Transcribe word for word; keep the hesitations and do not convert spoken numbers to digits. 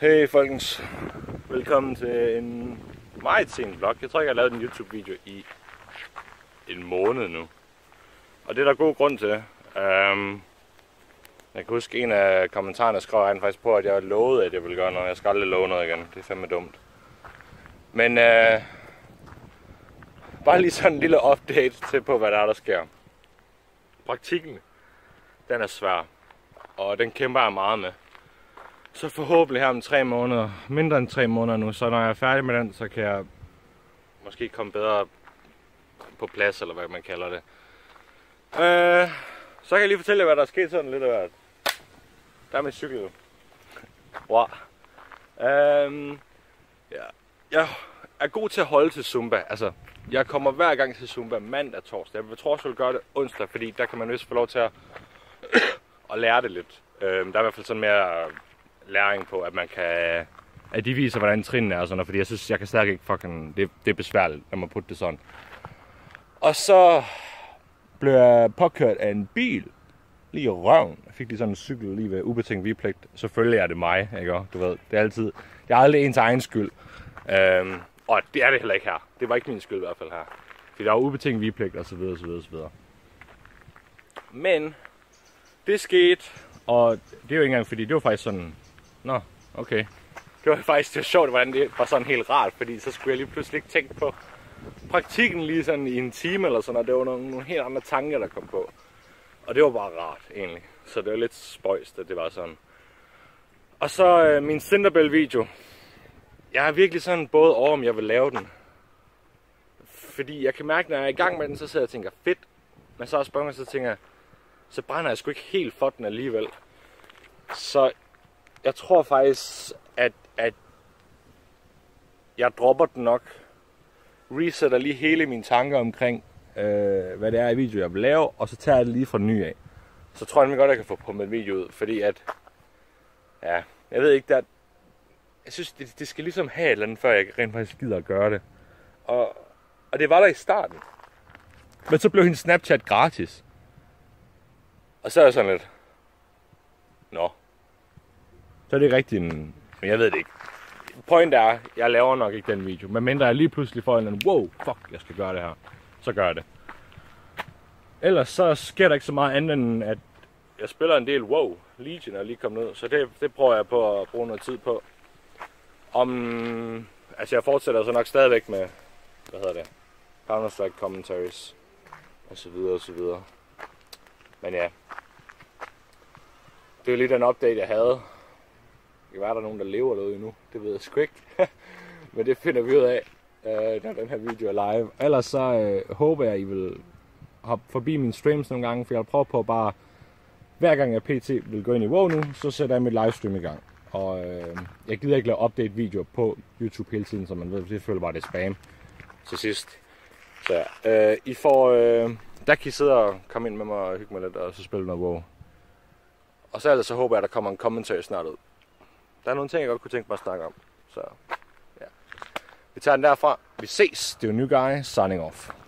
Hey folkens, velkommen til en meget sen vlog. Jeg tror ikke, jeg har lavet en YouTube video i en måned nu. Og det er der god grund til. Um, jeg kan huske en af kommentarerne skrev jeg faktisk på, at jeg lovede, at jeg ville gøre noget. Jeg skal aldrig love noget igen, det er fandme dumt. Men uh, bare lige sådan en lille update til på, hvad der er, der sker. Praktikken, den er svær. Og den kæmper jeg meget med. Så forhåbentlig her om tre måneder, mindre end tre måneder nu, så når jeg er færdig med den, så kan jeg måske komme bedre på plads, eller hvad man kalder det. Øh, så kan jeg lige fortælle jer, hvad der er sket sådan lidt af hvert. Der er min cykel. Wow. Øh, ja. Jeg er god til at holde til Zumba. Altså, jeg kommer hver gang til Zumba mandag, torsdag. Jeg tror også, jeg vil gøre det onsdag, fordi der kan man vist få lov til at, at lære det lidt. Øh, der er i hvert fald sådan mere læring på, at man kan, at de viser, hvordan trinene er og sådan noget, fordi jeg synes, jeg kan stadig ikke fucking, det, det er besværligt, når man putter det sådan. Og så blev jeg påkørt af en bil, lige i røven. Jeg fik lige sådan en cykel lige ved ubetinget vigepligt. Selvfølgelig er det mig, ikke? Du ved, det er altid, det er aldrig ens egen skyld. Øhm, og det er det heller ikke her. Det var ikke min skyld i hvert fald her. Fordi der var ubetinget vigepligt og så videre, så videre, så videre. Men det skete, og det er jo ikke engang, fordi det var faktisk sådan, nå, okay. Det var faktisk det var sjovt, hvordan det var sådan helt rart, fordi så skulle jeg lige pludselig ikke tænke på praktikken lige sådan i en time eller sådan, og det var nogle, nogle helt andre tanker, der kom på. Og det var bare rart, egentlig. Så det var lidt spøjst, at det var sådan. Og så øh, min Cinderbell-video. Jeg er virkelig sådan både over, om jeg vil lave den. Fordi jeg kan mærke, når jeg er i gang med den, så sidder jeg og tænker, fedt. Men så også spørger så tænker så brænder jeg sgu ikke helt for den alligevel. Så jeg tror faktisk, at, at jeg dropper den nok. Resetter lige hele mine tanker omkring, øh, hvad det er i video, jeg vil lave, og så tager jeg det lige fra ny af. Så tror jeg godt, jeg kan få på mit video ud, fordi at, ja, jeg ved ikke, der, jeg synes, det, det skal ligesom have et eller andet, før jeg rent faktisk gider at gøre det. Og, og det var der i starten. Men så blev hendes Snapchat gratis. Og så er jeg sådan lidt, nå, så er det ikke rigtigt, men jeg ved det ikke. Point er, jeg laver nok ikke den video, men mindre jeg lige pludselig får en eller anden, wow, fuck, jeg skal gøre det her, så gør jeg det. Ellers så sker der ikke så meget andet end, at jeg spiller en del WoW, Legion er lige kommet ud, så det, det prøver jeg på at bruge noget tid på. Om, altså jeg fortsætter så nok stadigvæk med, hvad hedder det, Counter-Strike commentaries, og så videre, og så videre. Men ja, det er lidt en update, jeg havde. Det kan være, der er nogen, der lever derude endnu. Det ved jeg sgu ikke. Men det finder vi ud af, når den her video er live. Ellers så øh, håber jeg, I vil hoppe forbi mine streams nogle gange, for jeg prøver på bare, hver gang jeg pt vil gå ind i WoW nu, så sætter jeg mit livestream i gang. Og øh, jeg gider ikke lave update-videoer på YouTube hele tiden, så man ved, det føler bare, det er spam til sidst. Så ja, øh, I får... Øh, der kan I sidde og komme ind med mig og hygge mig lidt, og så spille noget WoW. Og så ellers så håber jeg, at der kommer en kommentar snart ud. Der er nogle ting, jeg godt kunne tænke mig at snakke om. Så ja. Vi tager den derfra. Vi ses. Det er NewGuy signing off.